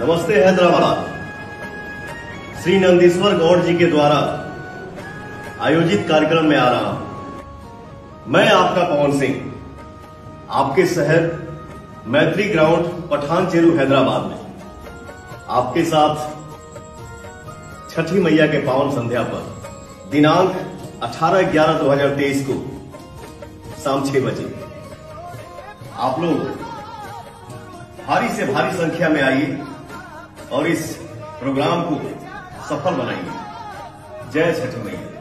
नमस्ते हैदराबाद। श्री नंदीश्वर गौड़ जी के द्वारा आयोजित कार्यक्रम में आ रहा हूं। मैं आपका पवन सिंह, आपके शहर मैत्री ग्राउंड पठान चेरू हैदराबाद में आपके साथ छठी मैया के पावन संध्या पर दिनांक 18/11/2023 को शाम 6 बजे आप लोग भारी से भारी संख्या में आइए और इस प्रोग्राम को सफल बनाइए। जय छठी मैया।